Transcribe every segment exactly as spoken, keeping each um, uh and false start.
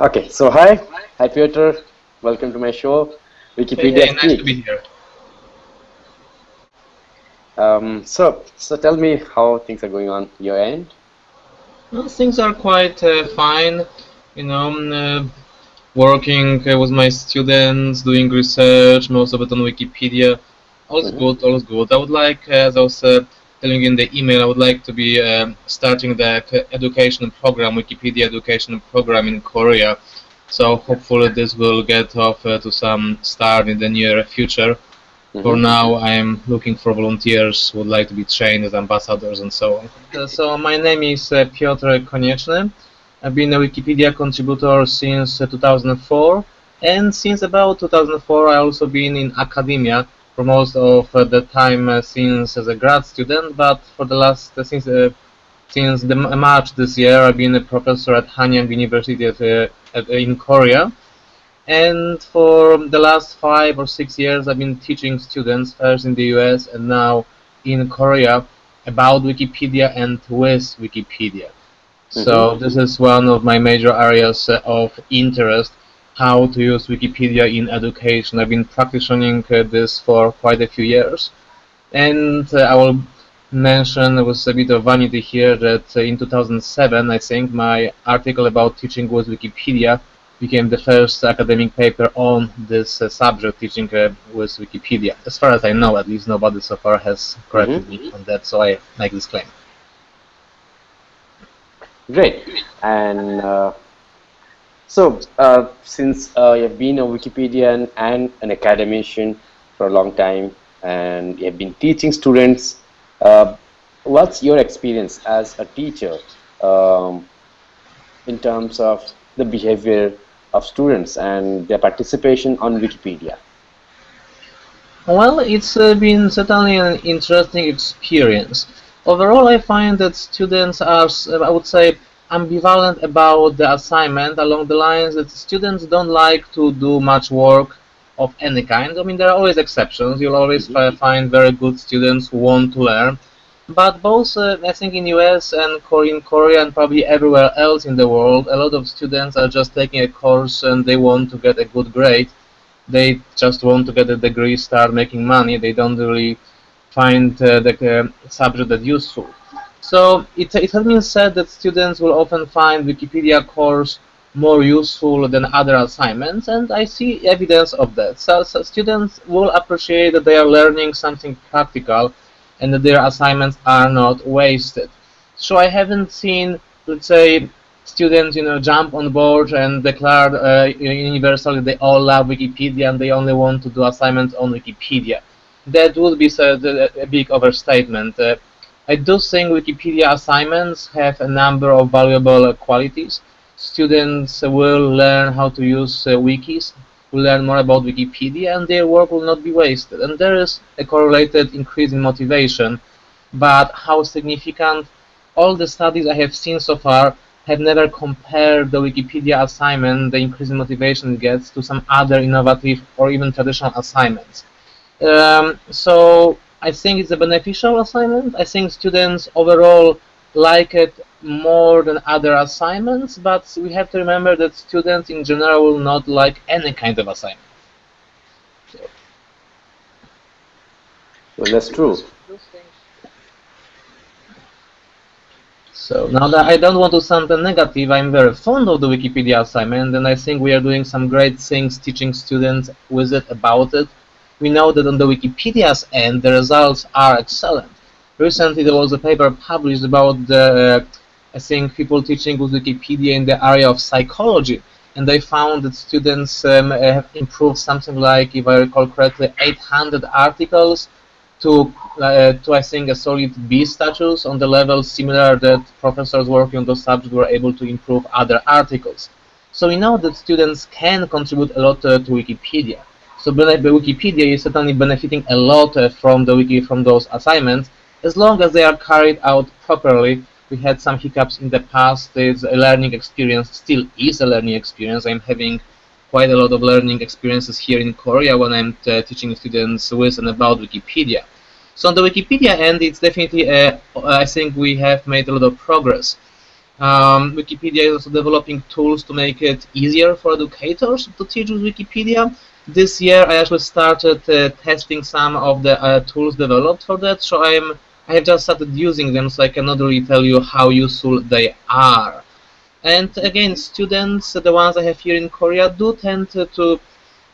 Okay, so hi, hi Piotr, welcome to my show, Wikipedia. Hey, hey, nice to be here. Um, so, so tell me how things are going on your end. Well, things are quite uh, fine, you know, uh, working uh, with my students, doing research, most of it on Wikipedia. All's mm-hmm. good, all's good. I would like, as I was uh, telling you in the email, I would like to be uh, starting that education program, Wikipedia education program in Korea. So hopefully this will get off uh, to some start in the near future. Mm-hmm. For now, I am looking for volunteers who would like to be trained as ambassadors and so on. Uh, so my name is uh, Piotr Konieczny. I've been a Wikipedia contributor since uh, two thousand four, and since about two thousand four, I've also been in academia for most of uh, the time uh, since as a grad student. But for the last uh, since uh, since the March this year, I've been a professor at Hanyang University at, uh, at, in Korea. And for the last five or six years, I've been teaching students, first in the U S and now in Korea, about Wikipedia and with Wikipedia. Mm-hmm. So this is one of my major areas of interest, how to use Wikipedia in education. I've been practicing uh, this for quite a few years. And uh, I will mention, with a bit of vanity here, that uh, in two thousand seven, I think, my article about teaching with Wikipedia became the first academic paper on this uh, subject, teaching uh, with Wikipedia. As far as I know, at least nobody so far has corrected mm-hmm. me on that, so I make this claim. Great. And uh, so, uh, since uh, you've been a Wikipedian and an academician for a long time, and you've been teaching students, uh, what's your experience as a teacher um, in terms of the behavior of students and their participation on Wikipedia? Well, it's uh, been certainly an interesting experience. Overall, I find that students are, I would say, ambivalent about the assignment, along the lines that students don't like to do much work of any kind. I mean, there are always exceptions. You'll always mm-hmm. find very good students who want to learn. But both, uh, I think, in U S and in Korea and probably everywhere else in the world, a lot of students are just taking a course and they want to get a good grade. They just want to get a degree, start making money. They don't really find uh, the uh, subject that useful. So it, it has been said that students will often find Wikipedia course more useful than other assignments, and I see evidence of that. So, so students will appreciate that they are learning something practical and that their assignments are not wasted. So I haven't seen, let's say, students, you know, jump on board and declare uh, universally they all love Wikipedia and they only want to do assignments on Wikipedia. That would be a big overstatement. Uh, I do think Wikipedia assignments have a number of valuable uh, qualities. Students will learn how to use uh, wikis, will learn more about Wikipedia, and their work will not be wasted. And there is a correlated increase in motivation, but how significant? All the studies I have seen so far have never compared the Wikipedia assignment, the increase in motivation it gets, to some other innovative or even traditional assignments. Um, so I think it's a beneficial assignment. I think students overall like it more than other assignments, but we have to remember that students in general will not like any kind of assignment. Well, that's true. So now that I don't want to sound negative, I'm very fond of the Wikipedia assignment, and I think we are doing some great things teaching students with it, about it. We know that on the Wikipedia's end, the results are excellent. Recently, there was a paper published about the, uh, I think, people teaching with Wikipedia in the area of psychology, and they found that students um, have improved something like, if I recall correctly, eight hundred articles to, uh, to I think, a solid B status on the level similar that professors working on those subjects were able to improve other articles. So we know that students can contribute a lot uh, to Wikipedia. So Wikipedia is certainly benefiting a lot uh, from the wiki from those assignments, as long as they are carried out properly. We had some hiccups in the past. There's a learning experience, still is a learning experience. I'm having quite a lot of learning experiences here in Korea when I'm uh, teaching students with and about Wikipedia. So on the Wikipedia end, it's definitely, uh, I think we have made a lot of progress. Um, Wikipedia is also developing tools to make it easier for educators to teach with Wikipedia. This year I actually started uh, testing some of the uh, tools developed for that, so I'm, I have just started using them, so I cannot really tell you how useful they are. And again, students, the ones I have here in Korea, do tend to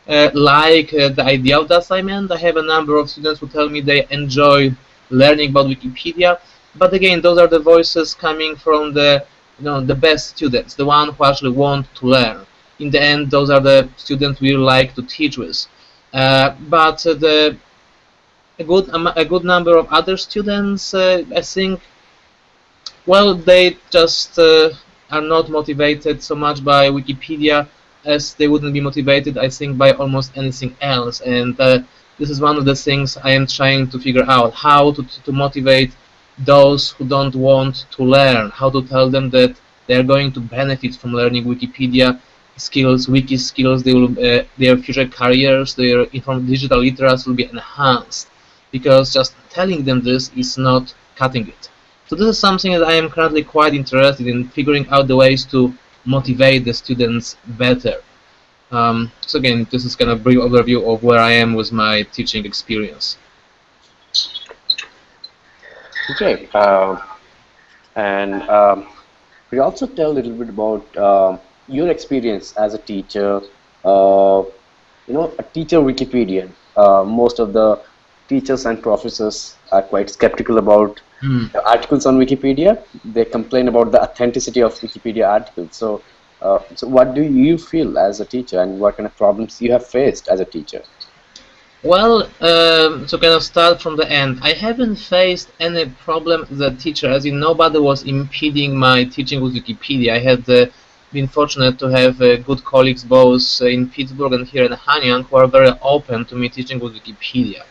uh, like uh, the idea of the assignment. I have a number of students who tell me they enjoy learning about Wikipedia, but again, those are the voices coming from the, you know, the best students, the ones who actually want to learn. In the end, those are the students we like to teach with. Uh, but the a good um, a good number of other students, uh, I think, well, they just uh, are not motivated so much by Wikipedia as they wouldn't be motivated, I think, by almost anything else. And uh, this is one of the things I am trying to figure out: how to to motivate those who don't want to learn. How to tell them that they are going to benefit from learning Wikipedia skills, wiki skills, they will, uh, their future careers, their informed digital literacy will be enhanced, because just telling them this is not cutting it. So this is something that I am currently quite interested in, figuring out the ways to motivate the students better. Um, so again, this is kind of a brief overview of where I am with my teaching experience. Okay, uh, and um, could you also tell a little bit about uh, your experience as a teacher, uh, you know, a teacher Wikipedian? Uh, most of the teachers and professors are quite skeptical about mm. the articles on Wikipedia. They complain about the authenticity of Wikipedia articles. So, uh, so what do you feel as a teacher, and what kind of problems you have faced as a teacher? Well, um, so kind of start from the end. I haven't faced any problem as a teacher. As in, nobody was impeding my teaching with Wikipedia. I had the been fortunate to have uh, good colleagues both uh, in Pittsburgh and here in Hanyang who are very open to me teaching with Wikipedia.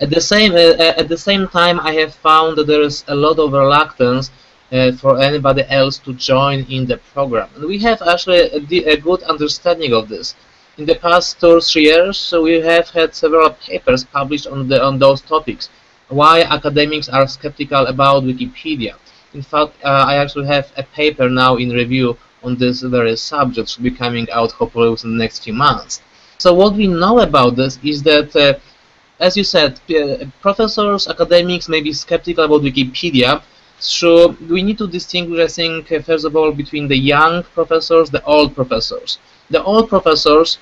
At the same uh, at the same time, I have found that there is a lot of reluctance uh, for anybody else to join in the program. And we have actually a, a good understanding of this. In the past two or three years, so we have had several papers published on the on those topics. Why academics are skeptical about Wikipedia? In fact, uh, I actually have a paper now in review on this very subject, should be coming out hopefully within the next few months. So what we know about this is that, uh, as you said, uh, professors, academics may be skeptical about Wikipedia, so we need to distinguish, I think, uh, first of all, between the young professors, the old professors. The old professors,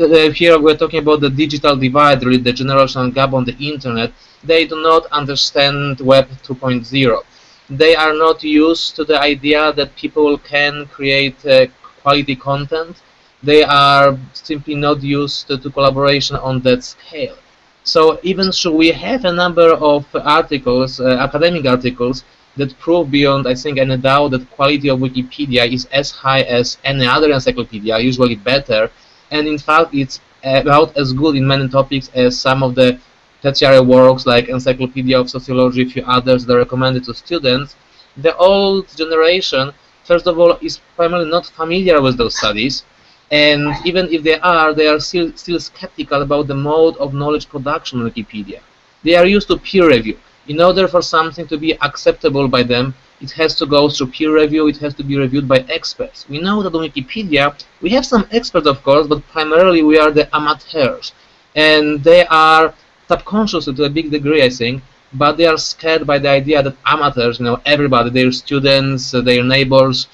uh, here we're talking about the digital divide, really, the generational gap on the internet, they do not understand Web two point zero. They are not used to the idea that people can create uh, quality content. They are simply not used to, to collaboration on that scale. So even so, we have a number of articles, uh, academic articles, that prove beyond, I think, any doubt that quality of Wikipedia is as high as any other encyclopedia, usually better. And in fact, it's about as good in many topics as some of the tertiary works like Encyclopedia of Sociology, a few others that are recommended to students. The old generation, first of all, is primarily not familiar with those studies, and even if they are, they are still, still skeptical about the mode of knowledge production on Wikipedia. They are used to peer review. In order for something to be acceptable by them, it has to go through peer review, it has to be reviewed by experts. We know that on Wikipedia, we have some experts, of course, but primarily we are the amateurs, and they are subconsciously to a big degree, I think, but they are scared by the idea that amateurs, you know, everybody, their students, their neighbors,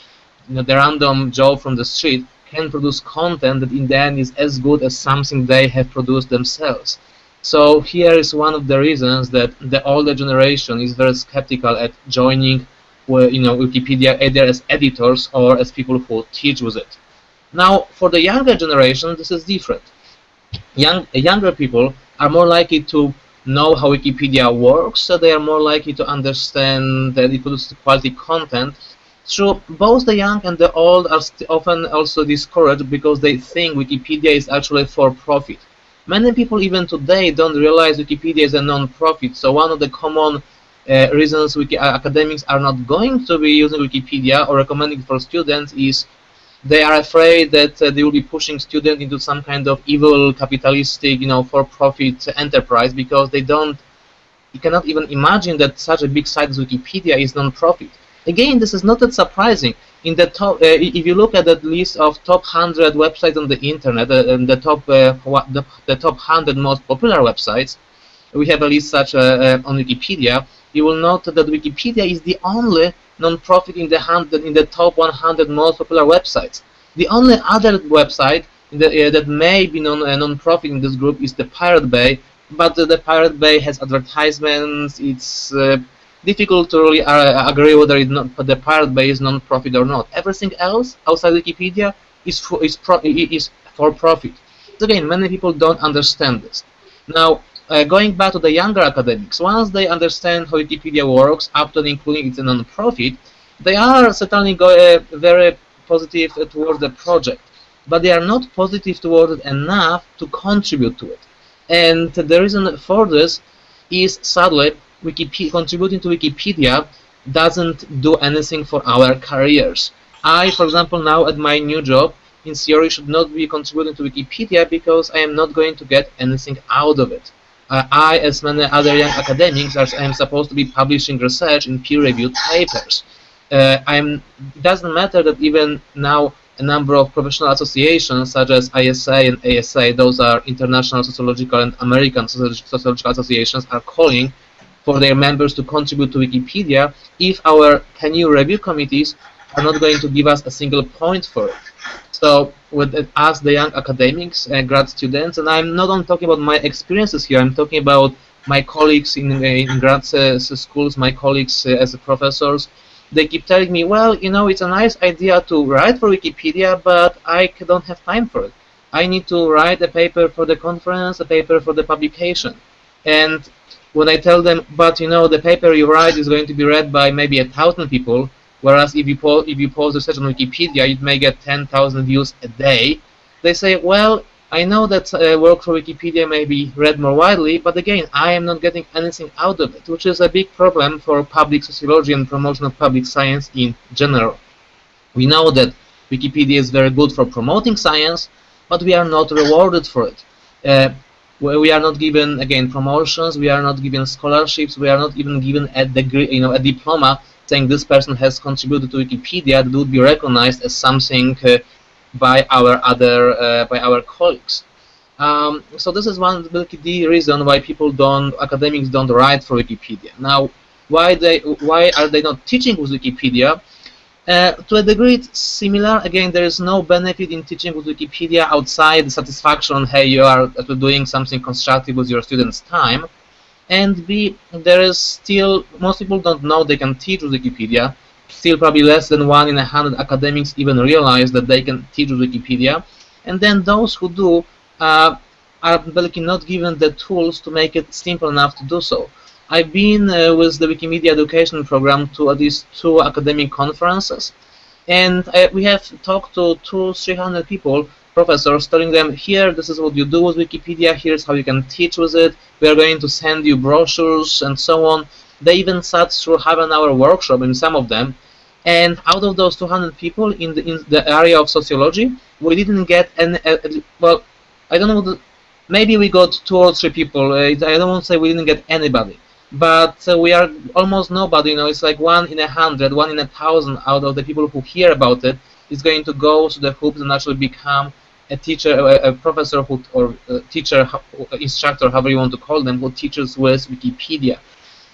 you know, the random Joe from the street, can produce content that in the end is as good as something they have produced themselves. So here is one of the reasons that the older generation is very skeptical at joining, you know, Wikipedia either as editors or as people who teach with it. Now, for the younger generation, this is different. Young, younger people are more likely to know how Wikipedia works, so they are more likely to understand that it produces quality content. So both the young and the old are often also discouraged because they think Wikipedia is actually for profit. Many people even today don't realize Wikipedia is a non-profit, so one of the common uh, reasons Wiki academics are not going to be using Wikipedia or recommending it for students is they are afraid that uh, they will be pushing students into some kind of evil capitalistic, you know, for-profit enterprise, because they don't, you cannot even imagine that such a big site as Wikipedia is non-profit. Again, this is not that surprising. In the top, uh, if you look at the list of top one hundred websites on the internet, uh, and the top uh, the, the top one hundred most popular websites, we have a list such uh, uh, on Wikipedia. You will note that Wikipedia is the only non-profit in the hundred in the top one hundred most popular websites. The only other website the, uh, that may be non uh, non-profit in this group is the Pirate Bay, but uh, the Pirate Bay has advertisements. It's uh, difficult to really uh, agree whether it's not the Pirate Bay is non-profit or not. Everything else outside Wikipedia is for, is, pro is for profit. So again, many people don't understand this. Now, uh, going back to the younger academics, once they understand how Wikipedia works, up to and including it's a non-profit, they are certainly go, uh, very positive uh, towards the project, but they are not positive towards it enough to contribute to it. And the reason for this is, sadly, Wikipedia, contributing to Wikipedia doesn't do anything for our careers. I, for example, now at my new job, in theory, should not be contributing to Wikipedia because I am not going to get anything out of it. Uh, I, as many other young academics, are, I am supposed to be publishing research in peer-reviewed papers. Uh, I'm, it doesn't matter that even now a number of professional associations such as I S A and A S A, those are international sociological and American sociological associations, are calling for their members to contribute to Wikipedia if our tenure review committees are not going to give us a single point for it. So with us, the young academics and grad students, and I'm not only talking about my experiences here, I'm talking about my colleagues in, in grad uh, schools, my colleagues uh, as professors, they keep telling me, well, you know, it's a nice idea to write for Wikipedia, but I don't have time for it. I need to write a paper for the conference, a paper for the publication. And when I tell them, but you know, the paper you write is going to be read by maybe a thousand people, whereas if you post if you post research on Wikipedia, it may get ten thousand views a day. They say, well, I know that uh, work for Wikipedia may be read more widely, but again, I am not getting anything out of it, which is a big problem for public sociology and promotion of public science in general. We know that Wikipedia is very good for promoting science, but we are not rewarded for it. Uh, We are not given, again, promotions. We are not given scholarships. We are not even given a degree, you know, a diploma saying this person has contributed to Wikipedia. That would be recognized as something uh, by our other, uh, by our colleagues. Um, so this is one of the key reason why people don't, academics don't write for Wikipedia. Now, why they, why are they not teaching with Wikipedia? Uh, to a degree, it's similar. Again, there is no benefit in teaching with Wikipedia outside the satisfaction, hey, you are doing something constructive with your students' time. And B, there is still, most people don't know they can teach with Wikipedia. Still, probably less than one in a hundred academics even realize that they can teach with Wikipedia. And then those who do uh, are not given the tools to make it simple enough to do so. I've been uh, with the Wikimedia Education Program to at least two academic conferences, and uh, we have talked to two, three hundred people, professors, telling them, here, this is what you do with Wikipedia, here's how you can teach with it, we are going to send you brochures, and so on. They even sat through half an hour workshop in some of them, and out of those two hundred people in the, in the area of sociology, we didn't get any, uh, well, I don't know, the, maybe we got two or three people, uh, I don't want to say we didn't get anybody. But uh, we are almost nobody, you know, it's like one in a hundred, one in a thousand out of the people who hear about it is going to go to the hoops and actually become a teacher, a, a professor who, or a teacher, instructor, however you want to call them, who teaches with Wikipedia.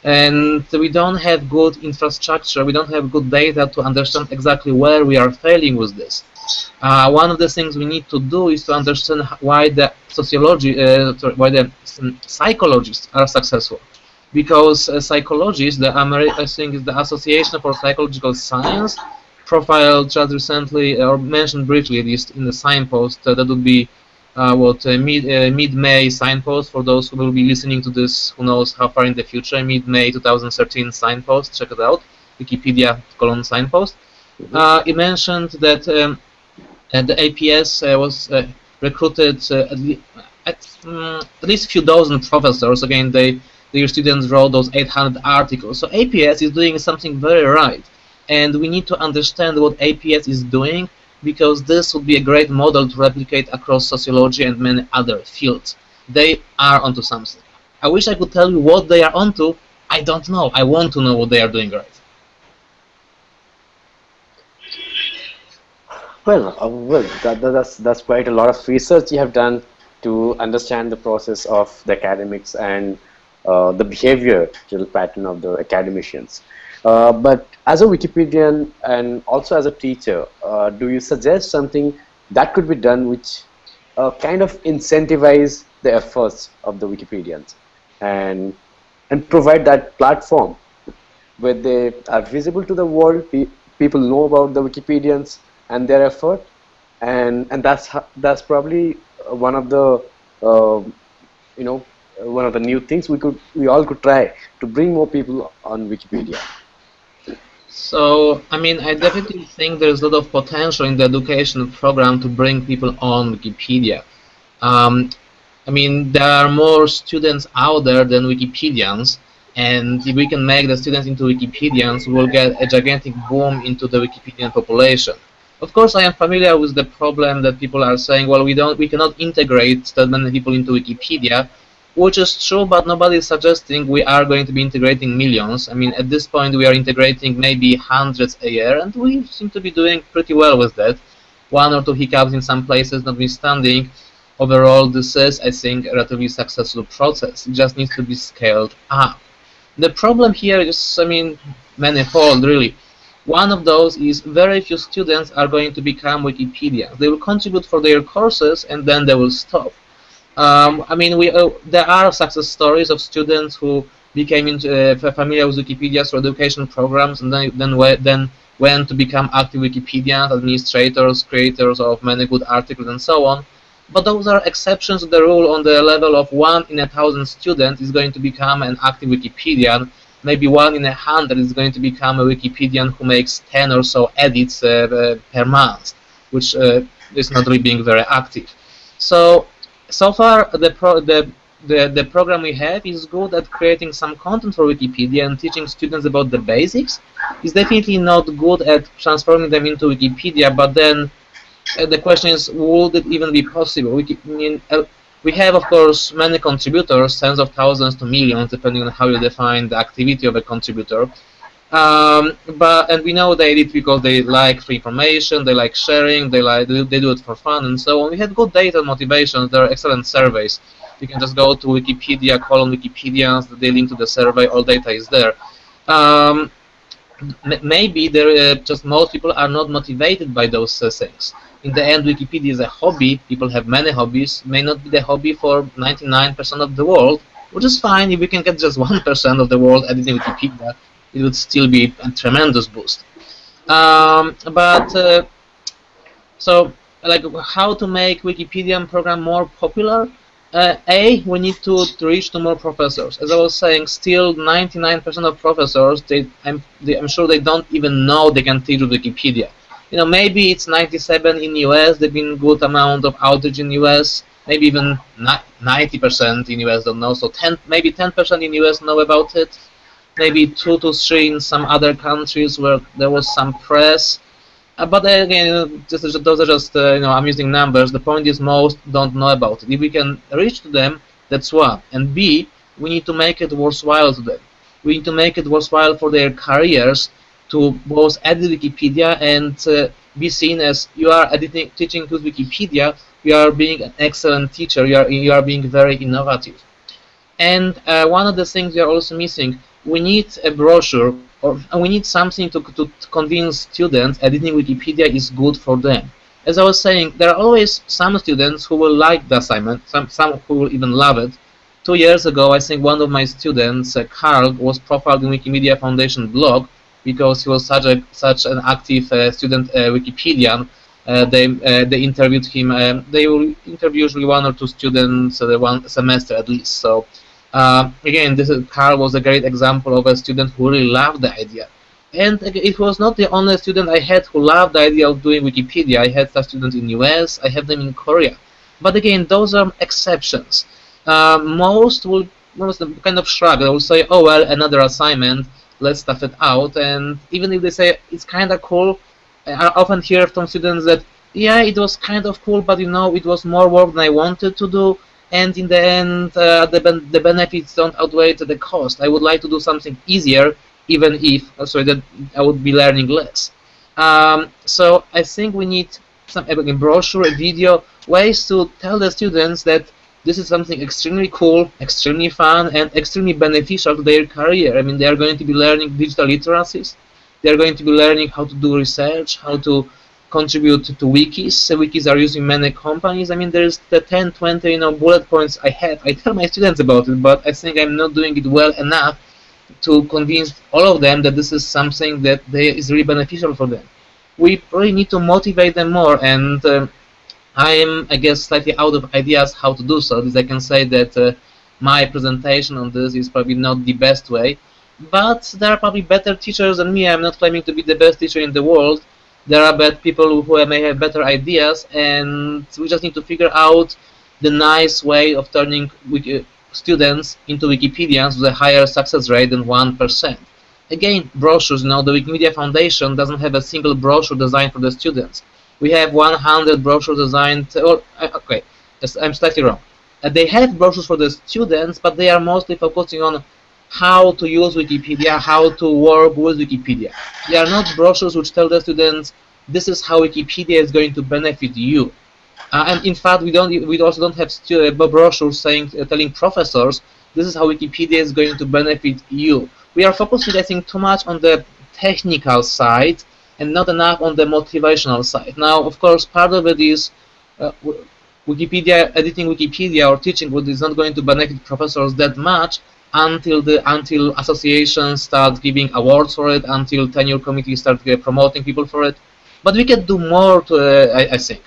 And we don't have good infrastructure, we don't have good data to understand exactly where we are failing with this. Uh, one of the things we need to do is to understand why the sociology, uh, why the psychologists are successful. Because uh, psychologists, the Ameri I think is the Association for Psychological Science, profiled just recently, or mentioned briefly at least in the signpost, uh, that would be uh, what uh, mid uh, mid-May signpost for those who will be listening to this, who knows how far in the future, mid May two thousand thirteen signpost, check it out, Wikipedia colon signpost. Uh, it mentioned that um, the A P S uh, was uh, recruited uh, at, le at, um, at least a few dozen professors. Again, they their students wrote those eight hundred articles. So A P S is doing something very right, and we need to understand what A P S is doing, because this would be a great model to replicate across sociology and many other fields. They are onto something. I wish I could tell you what they are onto. I don't know. I want to know what they are doing right. Well, uh, well, that, that, that's that's quite a lot of research you have done to understand the process of the academics and uh, the behavioral pattern of the academicians. Uh, but as a Wikipedian and also as a teacher, uh, do you suggest something that could be done which uh, kind of incentivize the efforts of the Wikipedians and and provide that platform where they are visible to the world, pe people know about the Wikipedians and their effort, and and that's that's probably one of the uh, you know one of the new things we could we all could try to bring more people on Wikipedia. So I mean, I definitely think there's a lot of potential in the education program to bring people on Wikipedia. Um, I mean, there are more students out there than Wikipedians, and if we can make the students into Wikipedians, we will get a gigantic boom into the Wikipedian population. Of course, I am familiar with the problem that people are saying, well, we don't, we cannot integrate that many people into Wikipedia, which is true, but nobody is suggesting we are going to be integrating millions. I mean, at this point, we are integrating maybe hundreds a year, and we seem to be doing pretty well with that. One or two hiccups in some places notwithstanding, overall, this is, I think, a relatively successful process. It just needs to be scaled up. The problem here is, I mean, manifold, really. One of those is very few students are going to become Wikipedians. They will contribute for their courses and then they will stop. Um, I mean, we uh, there are success stories of students who became into, uh, familiar with Wikipedia through education programs and then then, we, then went to become active Wikipedians, administrators, creators of many good articles and so on. But those are exceptions to the rule. On the level of one in a thousand students is going to become an active Wikipedian. Maybe one in a hundred is going to become a Wikipedian who makes ten or so edits uh, per month, which uh, is not really being very active. So, so far the, pro the, the, the program we have is good at creating some content for Wikipedia and teaching students about the basics. It's definitely not good at transforming them into Wikipedia, but then uh, the question is, would it even be possible? Wiki I mean, uh, We have, of course, many contributors, tens of thousands to millions, depending on how you define the activity of a contributor. Um, but and we know they did because they like free information, they like sharing, they like they do it for fun, and so on. We had good data and motivation. There are excellent surveys. You can just go to Wikipedia, colon Wikipedians, they link to the survey. All data is there. Um, maybe there uh, just most people are not motivated by those uh, things. In the end, Wikipedia is a hobby. People have many hobbies. May not be the hobby for ninety-nine percent of the world, which is fine. If we can get just one percent of the world editing Wikipedia, it would still be a tremendous boost. Um, but uh, so, like, how to make Wikipedia program more popular? Uh, a, we need to, to reach to more professors. As I was saying, still ninety-nine percent of professors, they, I'm, they, I'm sure they don't even know they can teach with Wikipedia. You know, maybe it's ninety-seven in U S. There've been good amount of outage in U S. Maybe even ninety percent in U S don't know. So ten, maybe ten percent in U S know about it. Maybe two to three in some other countries where there was some press. Uh, but again, just, just those are just uh, you know amusing numbers. The point is, most don't know about it. If we can reach to them, that's one. And B, we need to make it worthwhile to them. We need to make it worthwhile for their careers to both edit Wikipedia and uh, be seen as you are editing, teaching with Wikipedia, you are being an excellent teacher, you are, you are being very innovative. And uh, one of the things we are also missing, we need a brochure, or we need something to, to, to convince students editing Wikipedia is good for them. As I was saying, there are always some students who will like the assignment, some, some who will even love it. Two years ago, I think one of my students, uh, Karl, was profiled in Wikimedia Foundation blog, because he was such a such an active uh, student uh, Wikipedian. Uh, they uh, they interviewed him. Um, they will interview usually one or two students uh, one semester at least. So uh, again, this is, Karl was a great example of a student who really loved the idea. And it was not the only student I had who loved the idea of doing Wikipedia. I had such students in U S. I had them in Korea. But again, those are exceptions. Uh, most will most kind of shrug. They will say, "Oh well, another assignment. Let's stuff it out." And even if they say it's kind of cool, I often hear from students that, yeah, it was kind of cool, but you know, it was more work than I wanted to do, and in the end, uh, the, ben the benefits don't outweigh the cost. I would like to do something easier, even if, uh, so that I would be learning less. Um, so I think we need some in brochure and video, ways to tell the students that this is something extremely cool, extremely fun, and extremely beneficial to their career. I mean, they are going to be learning digital literacies, they are going to be learning how to do research, how to contribute to wikis. So wikis are using many companies. I mean, there's the ten, twenty, you know, bullet points I have. I tell my students about it, but I think I'm not doing it well enough to convince all of them that this is something that they, is really beneficial for them. We really need to motivate them more, and uh, I am, I guess, slightly out of ideas how to do so. At least I can say that uh, my presentation on this is probably not the best way, but there are probably better teachers than me. I'm not claiming to be the best teacher in the world. There are bad people who may have better ideas, and we just need to figure out the nice way of turning wiki students into Wikipedians with a higher success rate than one percent. Again, brochures. Now, the Wikimedia Foundation doesn't have a single brochure designed for the students. We have one hundred brochures designed. Or, okay, I'm slightly wrong. They have brochures for the students, but they are mostly focusing on how to use Wikipedia, how to work with Wikipedia. They are not brochures which tell the students this is how Wikipedia is going to benefit you. Uh, and in fact, we don't. We also don't have stu brochures saying, uh, telling professors this is how Wikipedia is going to benefit you. We are focusing, I think, too much on the technical side and not enough on the motivational side. Now, of course, part of it is uh, Wikipedia, editing Wikipedia or teaching what is not going to benefit professors that much until the until associations start giving awards for it, until tenure committees start uh, promoting people for it. But we can do more to, uh, I, I think.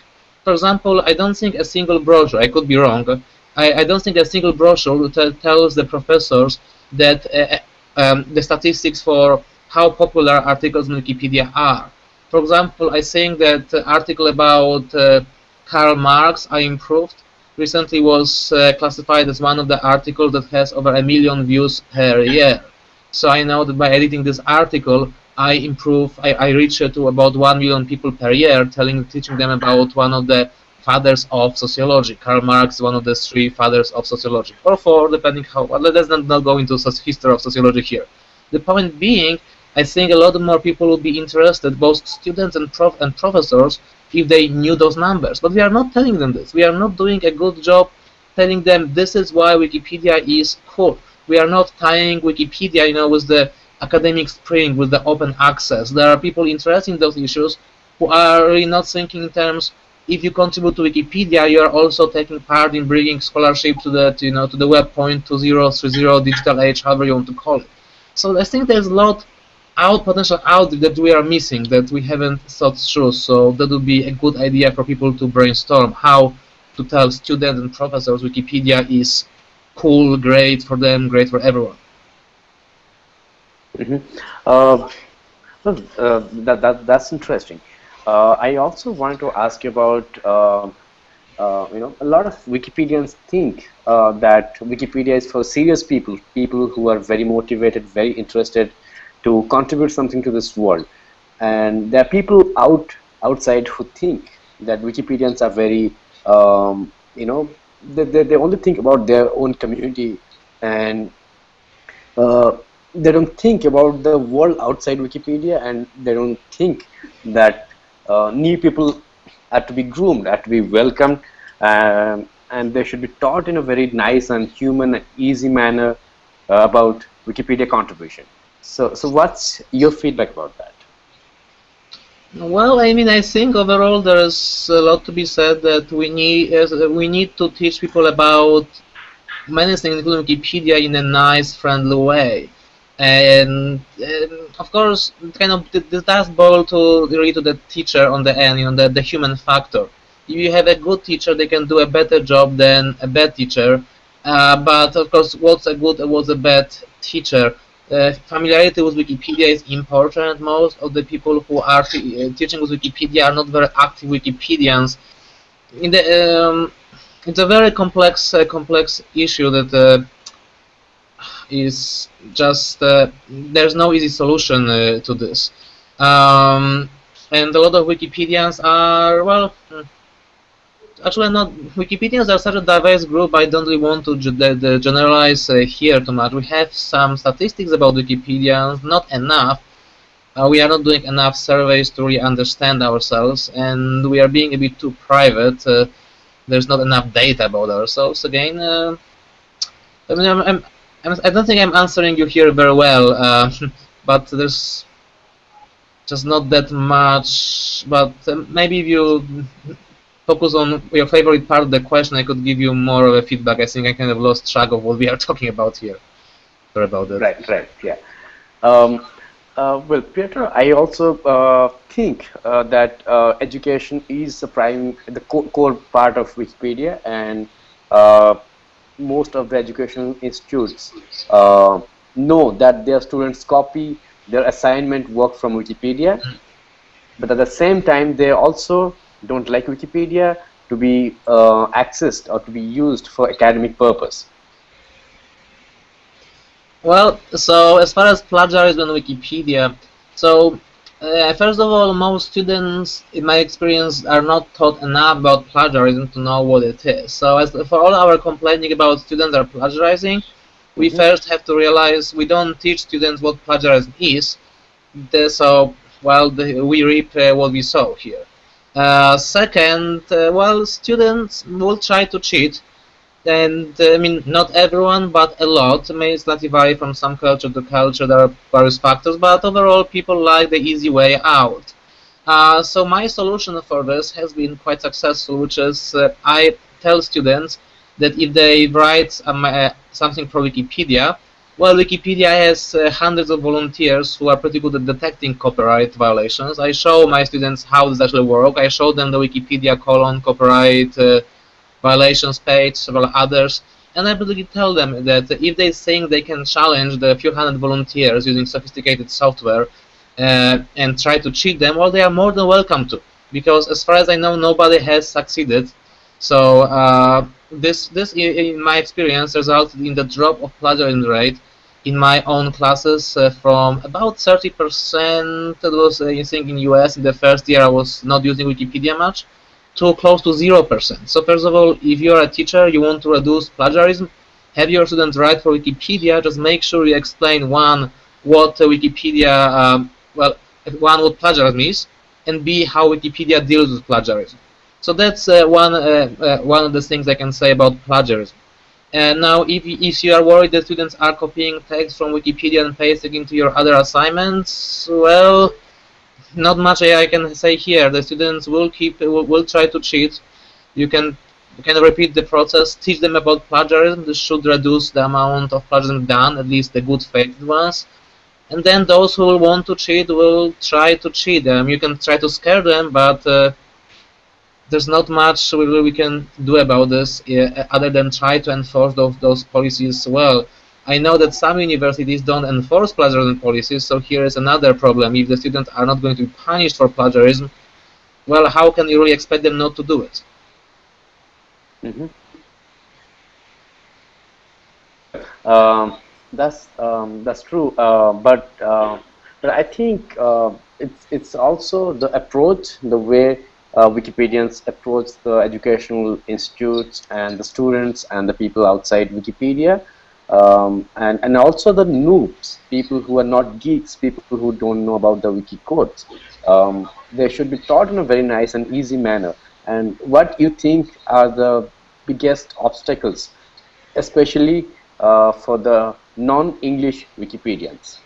For example, I don't think a single brochure, I could be wrong, I, I don't think a single brochure tells the professors that uh, um, the statistics for how popular articles in Wikipedia are. For example, I think that uh, article about uh, Karl Marx, I improved, recently was uh, classified as one of the articles that has over a million views per year. So I know that by editing this article, I improve, I, I reach uh, to about one million people per year, telling, teaching them about one of the fathers of sociology. Karl Marx, one of the three fathers of sociology. Or four, depending how, well, let's not, not go into history of sociology here. The point being, I think a lot more people would be interested, both students and, prof and professors, if they knew those numbers. But we are not telling them this. We are not doing a good job telling them this is why Wikipedia is cool. We are not tying Wikipedia, you know, with the academic spring, with the open access. There are people interested in those issues who are really not thinking in terms, if you contribute to Wikipedia, you are also taking part in bringing scholarship to the, to, you know, to the web point two thousand, three thousand, digital age, however you want to call it. So I think there's a lot out potential out that we are missing, that we haven't thought through. So that would be a good idea for people to brainstorm how to tell students and professors Wikipedia is cool, great for them, great for everyone. Mm-hmm. uh, well, uh, that, that that's interesting. Uh, I also wanted to ask you about uh, uh, you know, a lot of Wikipedians think uh, that Wikipedia is for serious people, people who are very motivated, very interested to contribute something to this world, and there are people out outside who think that Wikipedians are very, um, you know, they, they they only think about their own community, and uh, they don't think about the world outside Wikipedia, and they don't think that uh, new people are to be groomed, are to be welcomed, um, and they should be taught in a very nice and human and easy manner uh, about Wikipedia contribution. So, so what's your feedback about that? Well, I mean, I think overall there's a lot to be said that we need uh, we need to teach people about many things, including Wikipedia, in a nice, friendly way. And, and of course, kind of this does boil to really to the teacher on the end, you know, the, the human factor. If you have a good teacher, they can do a better job than a bad teacher. Uh, but of course, what's a good and what's a bad teacher? Uh, familiarity with Wikipedia is important. Most of the people who are teaching with Wikipedia are not very active Wikipedians. In the, um, it's a very complex, uh, complex issue that uh, is just uh, there's no easy solution uh, to this. Um, and a lot of Wikipedians are, well, actually not. Wikipedians are such a diverse group, I don't really want to generalize uh, here too much. We have some statistics about Wikipedians, not enough. uh, we are not doing enough surveys to really understand ourselves, and we are being a bit too private. Uh, there's not enough data about ourselves. Again, uh, I mean, I'm, I'm, I'm, I don't think I'm answering you here very well, uh, but there's just not that much. But uh, maybe if you focus on your favorite part of the question, I could give you more of a feedback. I think I kind of lost track of what we are talking about here. Sorry about that. Right, right, yeah. Um, uh, well, Piotr, I also uh, think uh, that uh, education is the prime, the co core part of Wikipedia, and uh, most of the educational institutes uh, know that their students copy their assignment work from Wikipedia, but at the same time they also don't like Wikipedia to be uh, accessed or to be used for academic purpose. Well, so as far as plagiarism on Wikipedia, so uh, first of all, most students, in my experience, are not taught enough about plagiarism to know what it is. So as for all our complaining about students are plagiarizing, we mm-hmm. first have to realize we don't teach students what plagiarism is. The, so, well, the, we reap uh, what we sow here. Uh, second, uh, well, students will try to cheat, and uh, I mean, not everyone, but a lot. It may slightly vary from some culture to culture. There are various factors, but overall, people like the easy way out. Uh, so my solution for this has been quite successful, which is uh, I tell students that if they write um, uh, something for Wikipedia, well, Wikipedia has uh, hundreds of volunteers who are pretty good at detecting copyright violations. I show my students how this actually works. I show them the Wikipedia colon copyright uh, violations page, several others, and I basically tell them that if they think they can challenge the few hundred volunteers using sophisticated software uh, and try to cheat them, well, they are more than welcome to, because as far as I know, nobody has succeeded. So uh, this, this, in my experience, resulted in the drop of plagiarism rate in my own classes uh, from about thirty percent. That was, uh, I think, in U S in the first year I was not using Wikipedia much, to close to zero percent. So first of all, if you are a teacher, you want to reduce plagiarism, have your students write for Wikipedia. Just make sure you explain, one, what uh, Wikipedia, um, well, one, what plagiarism is, and B, how Wikipedia deals with plagiarism. So that's uh, one uh, uh, one of the things I can say about plagiarism. And now, if if you are worried that students are copying text from Wikipedia and pasting into your other assignments, well, not much I can say here. The students will keep will, will try to cheat. You can kind of repeat the process. Teach them about plagiarism. This should reduce the amount of plagiarism done, at least the good faith ones. And then those who want to cheat will try to cheat them. You can try to scare them, but uh, there's not much we, we can do about this uh, other than try to enforce those, those policies well. I know that some universities don't enforce plagiarism policies, so here is another problem. If the students are not going to be punished for plagiarism, well, how can you really expect them not to do it? Mm-hmm. um, that's, um, that's true, uh, but, uh, but I think uh, it's, it's also the approach, the way Uh, Wikipedians approach the educational institutes and the students and the people outside Wikipedia, um, and, and also the noobs, people who are not geeks, people who don't know about the wiki codes. Um, they should be taught in a very nice and easy manner. And what you think are the biggest obstacles, especially uh, for the non-English Wikipedians?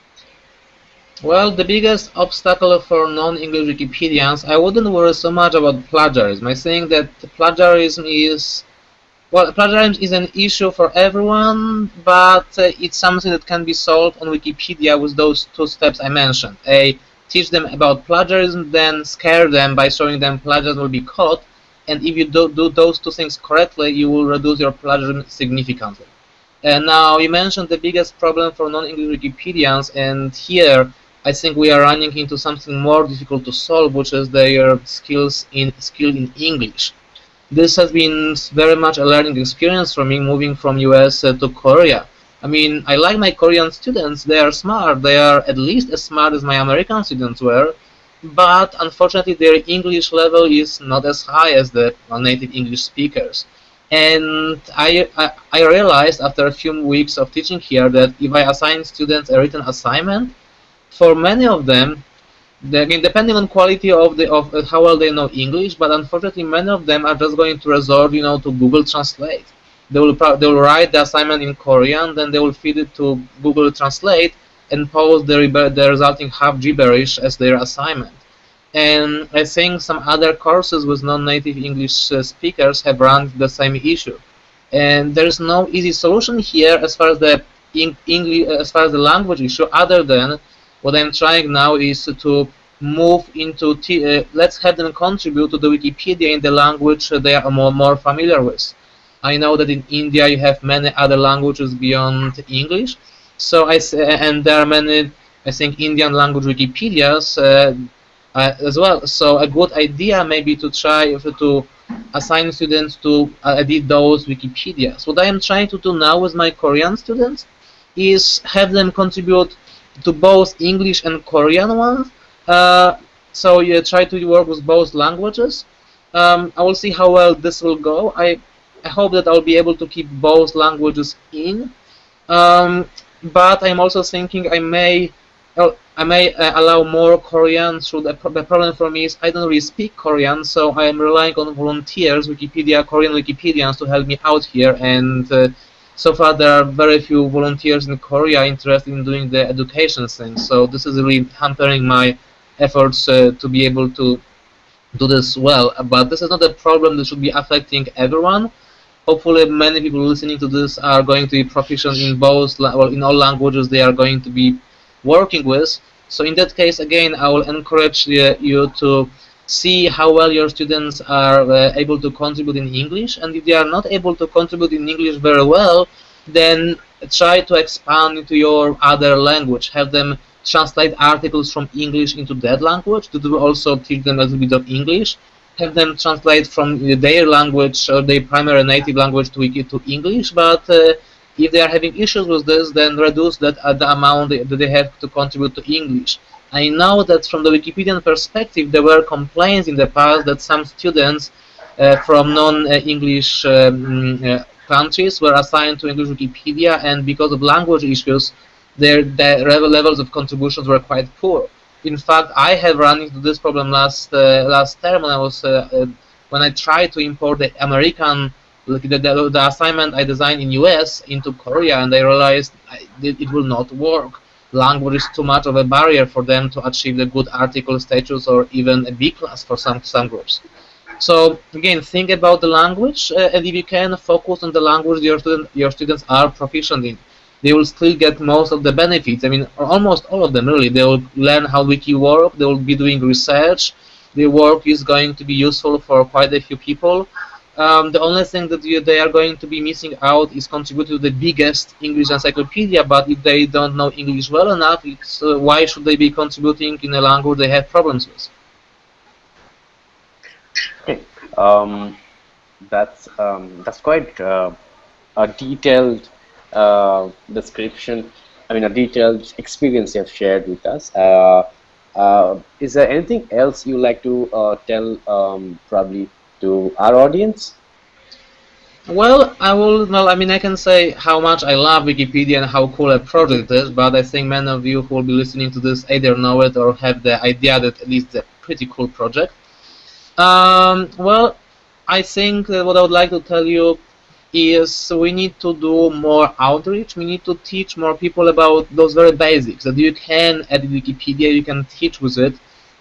Well, the biggest obstacle for non-English Wikipedians, I wouldn't worry so much about plagiarism. I think that plagiarism is, well, plagiarism is an issue for everyone, but uh, it's something that can be solved on Wikipedia with those two steps I mentioned. A, teach them about plagiarism, then scare them by showing them plagiarism will be caught, and if you do, do those two things correctly, you will reduce your plagiarism significantly. And now, you mentioned the biggest problem for non-English Wikipedians, and here I think we are running into something more difficult to solve, which is their skills in skill in English. This has been very much a learning experience for me moving from U S uh, to Korea. I mean, I like my Korean students, they are smart, they are at least as smart as my American students were, but unfortunately their English level is not as high as the native English speakers. And I, I, I realized after a few weeks of teaching here that if I assign students a written assignment, for many of them, The, again, depending on quality of the of how well they know English, but unfortunately many of them are just going to resort, you know, to Google Translate. They will they will write the assignment in Korean, then they will feed it to Google Translate and post the the resulting half gibberish as their assignment. And I think some other courses with non-native English speakers have run the same issue. And there is no easy solution here as far as the English, as far as the language issue, other than what I'm trying now is to move into, t uh, let's have them contribute to the Wikipedia in the language they are more, more familiar with. I know that in India you have many other languages beyond English, so I say, and there are many, I think, Indian language Wikipedias uh, uh, as well. So a good idea maybe to try to assign students to edit those Wikipedias. What I am trying to do now with my Korean students is have them contribute to both English and Korean ones, uh, so you try to work with both languages. Um, I will see how well this will go. I, I hope that I'll be able to keep both languages in, um, but I'm also thinking I may, I may uh, allow more Korean. So the, pro the problem for me is I don't really speak Korean, so I'm relying on volunteers, Wikipedia, Korean Wikipedians, to help me out here. And uh, so far, there are very few volunteers in Korea interested in doing the education thing, so this is really hampering my efforts uh, to be able to do this well. But this is not a problem that should be affecting everyone. Hopefully, many people listening to this are going to be proficient in both, well, in all languages they are going to be working with. So in that case, again, I will encourage uh, you to see how well your students are uh, able to contribute in English, and if they are not able to contribute in English very well, then try to expand into your other language. Have them translate articles from English into that language, to also teach them a little bit of English. Have them translate from their language or their primary native language to, to English, but uh, if they are having issues with this, then reduce that uh, the amount that they have to contribute to English. I know that from the Wikipedian perspective there were complaints in the past that some students uh, from non-English um, uh, countries were assigned to English Wikipedia, and because of language issues their, their levels of contributions were quite poor. In fact, I have run into this problem last uh, last term when I was uh, uh, when I tried to import the American the, the, the assignment I designed in U S into Korea, and I realized I, it, it will not work. Language is too much of a barrier for them to achieve the good article status or even a B class for some some groups. So again, think about the language, uh, and if you can, focus on the language your student, your students are proficient in. They will still get most of the benefits. I mean, almost all of them really. They will learn how wiki work. They will be doing research. Their work is going to be useful for quite a few people. Um, the only thing that you, they are going to be missing out is contribute to the biggest English encyclopedia, but if they don't know English well enough, it's, uh, why should they be contributing in a language they have problems with? Okay, um, that's, um, that's quite uh, a detailed uh, description, I mean a detailed experience you have shared with us. Uh, uh, is there anything else you like to uh, tell um, probably to our audience? Well, I will. Well, I mean, I can say how much I love Wikipedia and how cool a project is, but I think many of you who will be listening to this either know it or have the idea that at least it's a pretty cool project. Um, well, I think that what I would like to tell you is we need to do more outreach. We need to teach more people about those very basics that you can edit Wikipedia, you can teach with it.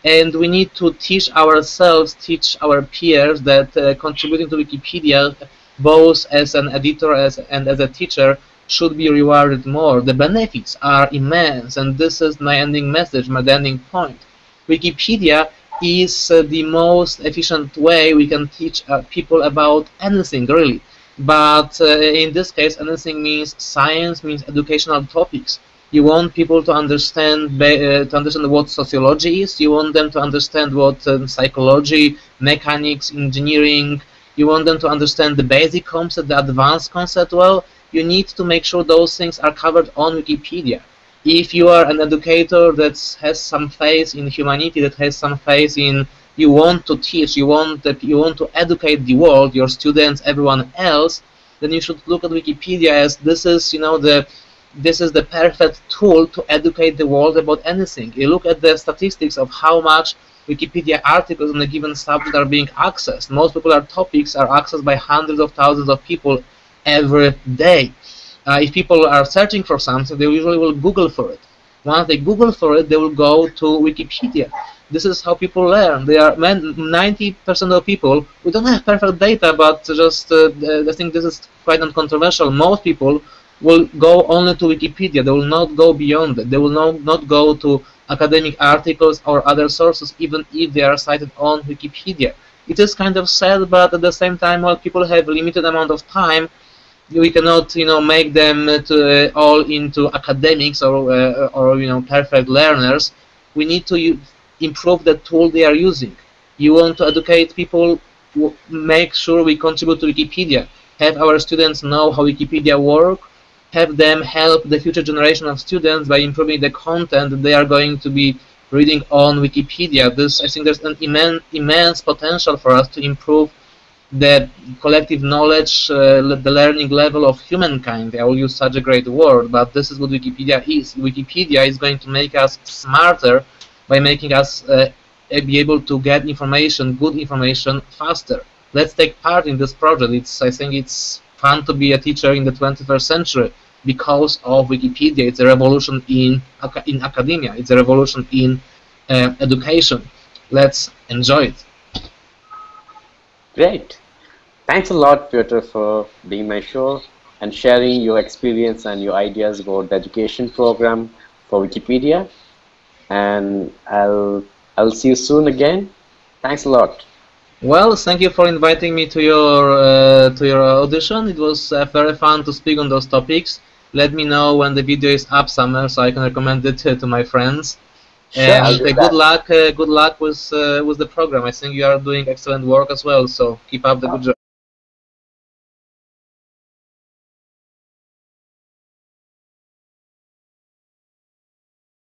And we need to teach ourselves, teach our peers that uh, contributing to Wikipedia, both as an editor as, and as a teacher, should be rewarded more. The benefits are immense, and this is my ending message, my ending point. Wikipedia is uh, the most efficient way we can teach uh, people about anything, really. But uh, in this case, anything means science, means educational topics. You want people to understand uh, to understand what sociology is. You want them to understand what um, psychology, mechanics, engineering. You want them to understand the basic concept, the advanced concept. Well, you need to make sure those things are covered on Wikipedia. If you are an educator that has some faith in humanity, that has some faith in you want to teach, you want that you want to educate the world, your students, everyone else, then you should look at Wikipedia as this is, you know, the this is the perfect tool to educate the world about anything. You look at the statistics of how much Wikipedia articles on a given subject are being accessed. Most popular topics are accessed by hundreds of thousands of people every day. Uh, if people are searching for something, they usually will Google for it. Once they Google for it, they will go to Wikipedia. This is how people learn. They are ninety percent of people. We don't have perfect data, but just uh, I think this is quite uncontroversial. Most people will go only to Wikipedia. They will not go beyond it. They will not, not go to academic articles or other sources, even if they are cited on Wikipedia. It is kind of sad, but at the same time, while people have a limited amount of time, we cannot, you know, make them to, uh, all into academics or, uh, or, you know, perfect learners. We need to improve the tool they are using. You want to educate people, make sure we contribute to Wikipedia. Have our students know how Wikipedia works. Have them help the future generation of students by improving the content that they are going to be reading on Wikipedia. This, I think there's an immense, immense potential for us to improve the collective knowledge, uh, the learning level of humankind. I will use such a great word, but this is what Wikipedia is. Wikipedia is going to make us smarter by making us uh, be able to get information, good information, faster. Let's take part in this project. It's, I think it's fun to be a teacher in the twenty-first century because of Wikipedia. It's a revolution in, in academia. It's a revolution in uh, education. Let's enjoy it. Great. Thanks a lot, Piotr, for being my show and sharing your experience and your ideas about the education program for Wikipedia. And I'll, I'll see you soon again. Thanks a lot. Well, thank you for inviting me to your uh, to your audition. It was uh, very fun to speak on those topics. Let me know when the video is up somewhere so I can recommend it to, to my friends. Sure, and uh, good luck. Uh, good luck with uh, with the program. I think you are doing excellent work as well. So keep up the good job.